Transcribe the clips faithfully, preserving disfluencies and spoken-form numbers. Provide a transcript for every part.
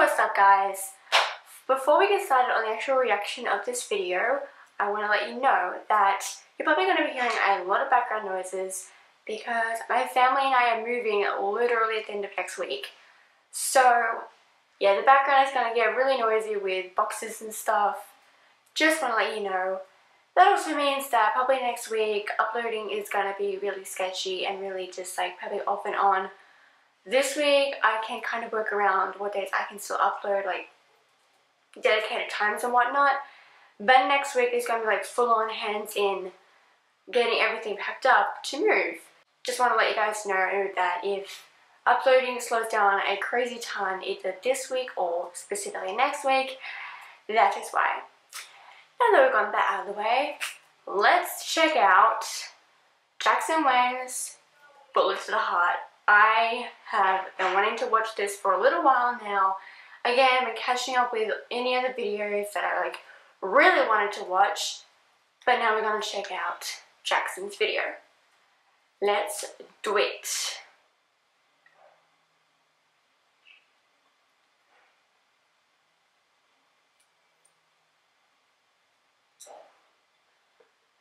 what's up, guys? Before we get started on the actual reaction of this video, I want to let you know that you're probably going to be hearing a lot of background noises because my family and I are moving literally at the end of next week. So yeah, the background is going to get really noisy with boxes and stuff. Just want to let you know. That also means that probably next week uploading is going to be really sketchy and really just like probably off and on. This week I can kind of work around what days I can still upload, like dedicated times and whatnot. But next week is going to be like full on hands in getting everything packed up to move. Just want to let you guys know that if uploading slows down a crazy ton either this week or specifically next week, that is why. Now that we've gotten that out of the way, let's check out Jackson Wang's Bullet to the Heart. I have been wanting to watch this for a little while now. Again, I've been catching up with any other videos that I like really wanted to watch, but now we're going to check out Jackson's video. Let's do it.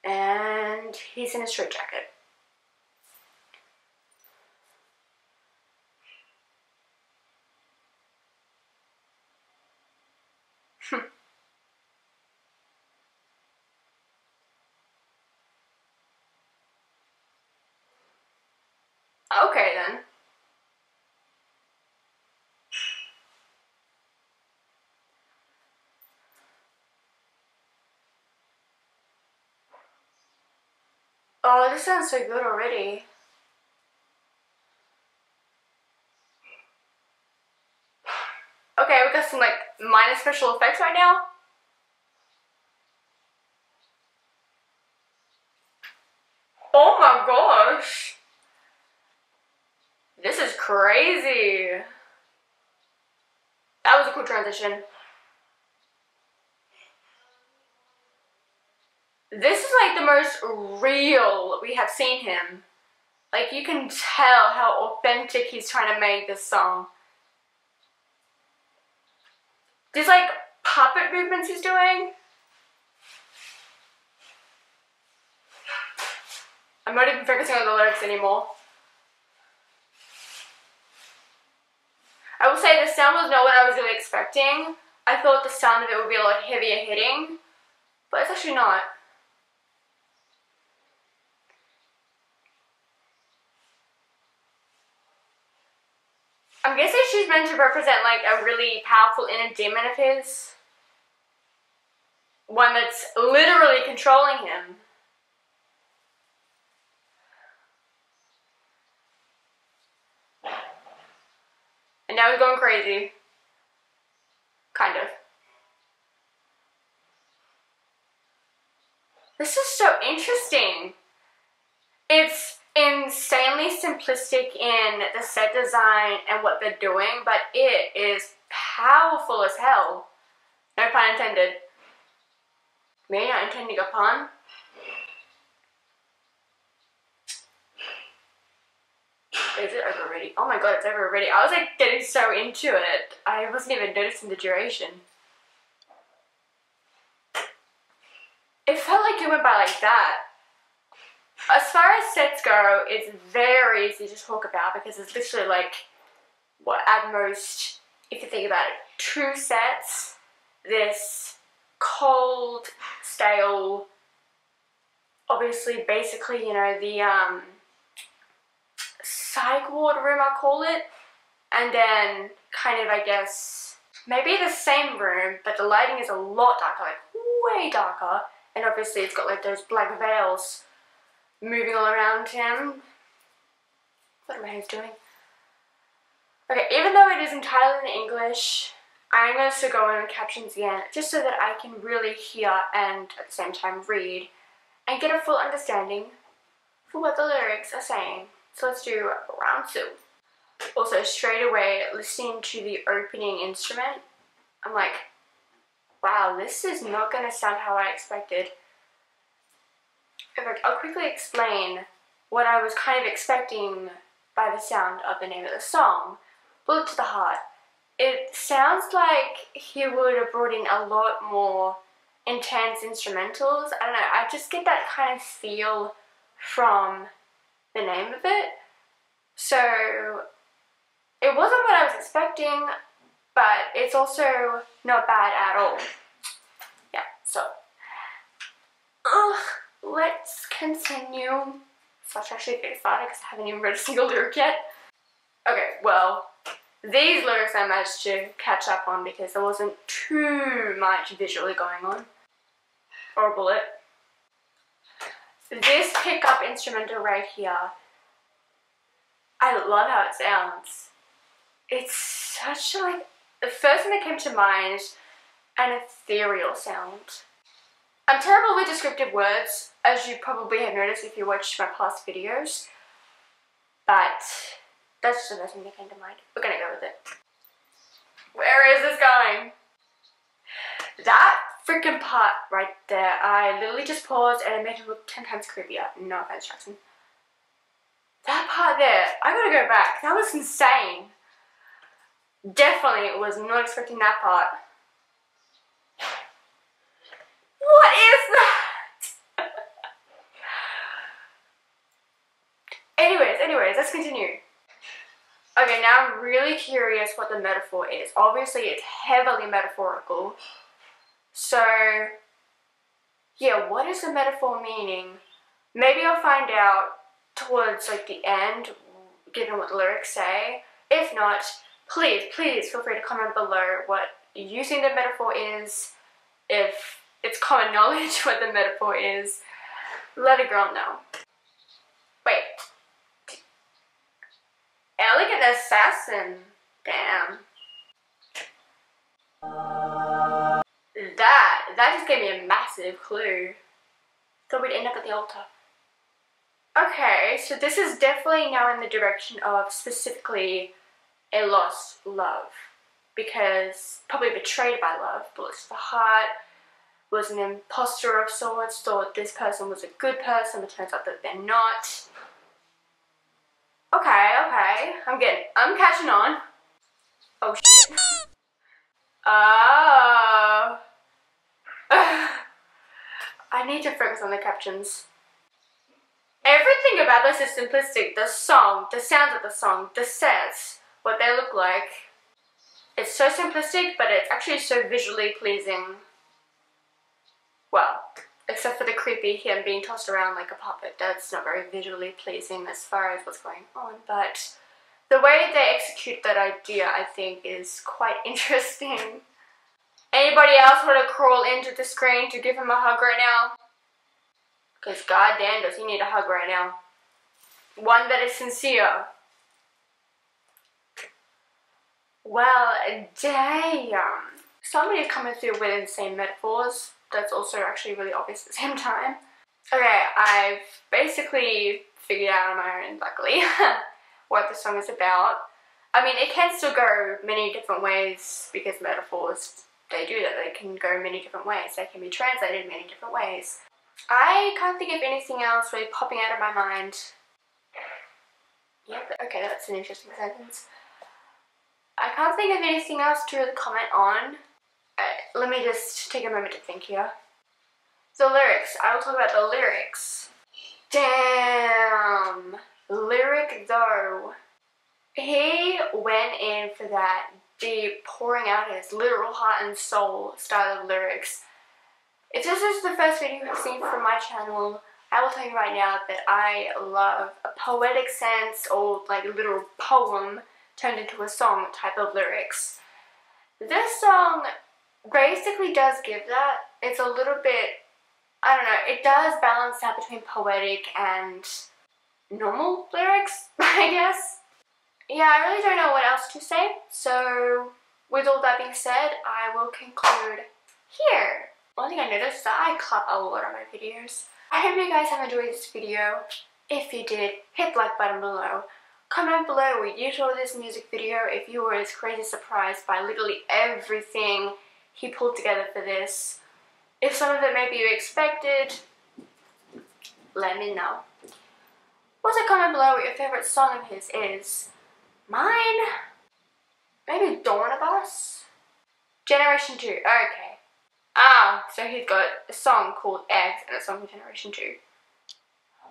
And he's in a straight jacket. Okay then. Oh, this sounds so good already. Okay, we got some like minor special effects right now. Oh my gosh. This is crazy. That was a cool transition. This is like the most real we have seen him. Like, you can tell how authentic he's trying to make this song. These like puppet movements he's doing. I'm not even focusing on the lyrics anymore. I will say the sound was not what I was really expecting. I thought the sound of it would be a lot heavier hitting, but it's actually not. I'm guessing she's meant to represent like a really powerful inner demon of his. One that's literally controlling him. And now he's going crazy. Kind of. This is so interesting. It's insanely simplistic in the set design and what they're doing, but it is powerful as hell. No pun intended. Maybe not intending a pun. Is it over already? Oh my god, it's over already. I was like getting so into it. I wasn't even noticing the duration. It felt like it went by like that. As far as sets go, it's very easy to talk about because it's literally like, what, at most, if you think about it, two sets. This cold, stale, obviously, basically, you know, the, um, psych ward room, I call it, and then kind of, I guess, maybe the same room, but the lighting is a lot darker, like way darker, and obviously it's got like those black veils moving all around him. What are my hands doing? Okay, even though it is entirely in English, I'm going to still go in with captions again, just so that I can really hear and at the same time read and get a full understanding for what the lyrics are saying. So let's do round two. Also, straight away, listening to the opening instrument, I'm like, wow, this is not going to sound how I expected. In fact, I'll quickly explain what I was kind of expecting by the sound of the name of the song, Bullet to the Heart. It's sounds like he would have brought in a lot more intense instrumentals. I don't know, I just get that kind of feel from the name of it. So it wasn't what I was expecting, but it's also not bad at all. Yeah, so Ugh, let's continue. So I should actually get started because I haven't even read a single lyric yet. Okay, well, these lyrics I managed to catch up on because there wasn't too much visually going on. Or a bullet. This pickup instrumental right here, I love how it sounds. It's such a, like, the first thing that came to mind, an ethereal sound. I'm terrible with descriptive words, as you probably have noticed if you watched my past videos, but that's just the first thing that came to mind. We're gonna go with it. Where is this going? That freaking part right there, I literally just paused and it made it look ten times creepier. No offense, Jackson. That part there, I gotta go back. That was insane. Definitely was not expecting that part. What is that? anyways, anyways, let's continue. Okay, now I'm really curious what the metaphor is. Obviously, it's heavily metaphorical. So, yeah, what is the metaphor meaning? Maybe I'll find out towards like the end, given what the lyrics say. If not, please, please feel free to comment below what you think the metaphor is. If it's common knowledge what the metaphor is, let a girl know. Wait. Elegant assassin. Damn. That, that just gave me a massive clue. Thought we'd end up at the altar. Okay, so this is definitely now in the direction of specifically a lost love, because probably betrayed by love, bullet to the heart, was an imposter of sorts, thought this person was a good person, but turns out that they're not. Okay, okay, I'm getting, I'm catching on. Oh shit. Oh. I need to focus on the captions. Everything about this is simplistic. The song, the sounds of the song, the sets, what they look like. It's so simplistic, but it's actually so visually pleasing. Well, except for the creepy him being tossed around like a puppet. That's not very visually pleasing as far as what's going on, but the way they execute that idea, I think, is quite interesting. Anybody else want to crawl into the screen to give him a hug right now? Because goddamn does he need a hug right now. One that is sincere. Well, damn. Somebody's coming through with insane metaphors. That's also actually really obvious at the same time. Okay, I've basically figured out on my own, luckily, what the song is about. I mean, it can still go many different ways because metaphors, they do that. They can go many different ways. They can be translated many different ways. I can't think of anything else really popping out of my mind. Yep, okay, that's an interesting sentence. I can't think of anything else to really comment on. Uh, let me just take a moment to think here. The lyrics. I will talk about the lyrics. Damn. Lyric though. He went in for that deep pouring out his literal heart and soul style of lyrics. If this is the first video you've seen from my channel, I will tell you right now that I love a poetic sense or like a literal poem turned into a song type of lyrics. This song basically does give that. It's a little bit, I don't know, it does balance out between poetic and normal lyrics, I guess. Yeah, I really don't know what else to say. So with all that being said, I will conclude here. One thing I noticed is that I clap a lot on my videos. I hope you guys have enjoyed this video. If you did, hit the like button below. Comment below what you thought of this music video, if you were as crazy surprised by literally everything he pulled together for this. If some of it maybe you expected, let me know. Also comment below what your favourite song of his is. Mine? Maybe Dawn of Us? Generation two, okay. Ah, so he's got a song called Eggs and a song for Generation two.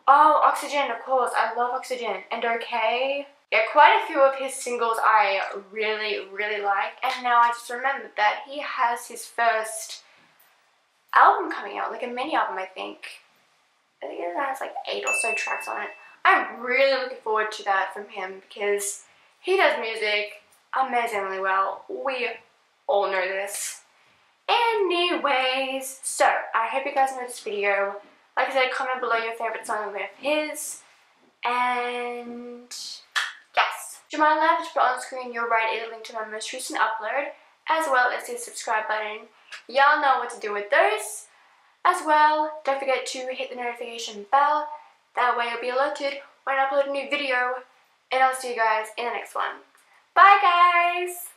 Oh, Oxygen, of course. I love Oxygen. And Okay. Yeah, quite a few of his singles I really, really like. And now I just remembered that he has his first album coming out, like a mini album, I think. I think it has like eight or so tracks on it. I'm really looking forward to that from him because he does music amazingly well. We all know this. Anyways, so I hope you guys enjoyed this video. Like I said, comment below your favourite song of his. And yes. To my left, but on the screen, your right is a link to my most recent upload, as well as the subscribe button. Y'all know what to do with those. As well, don't forget to hit the notification bell. That way you'll be alerted when I upload a new video. And I'll see you guys in the next one. Bye guys!